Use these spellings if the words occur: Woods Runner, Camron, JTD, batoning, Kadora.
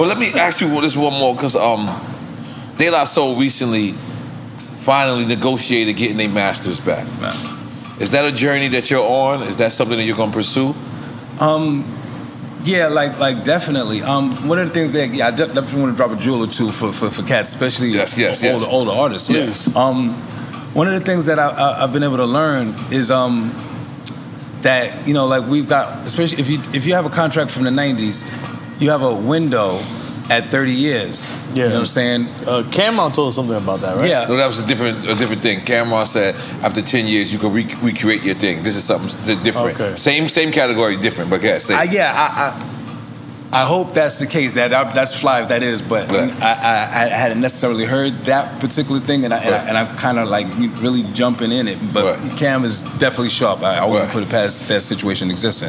But let me ask you this one more, because De La Soul recently finally negotiated getting their masters back. Is that a journey that you're on? Is that something that you're gonna pursue? Yeah, like definitely. One of the things that I definitely want to drop a jewel or two for cats, especially older artists. Yes. One of the things that I've been able to learn is that we've got, especially if you have a contract from the '90s, you have a window at 30 years. Yeah. You know what I'm saying? Camron told us something about that, right? Yeah. No, that was a different thing. Camron said after 10 years, you can recreate your thing. This is something different. Okay. Same category, different, but yeah, same. I hope that's the case. That's fly if that is, but right. I hadn't necessarily heard that particular thing, and I'm kind of like really jumping in it, but right. Cam is definitely sharp. I wouldn't put it past that situation existing.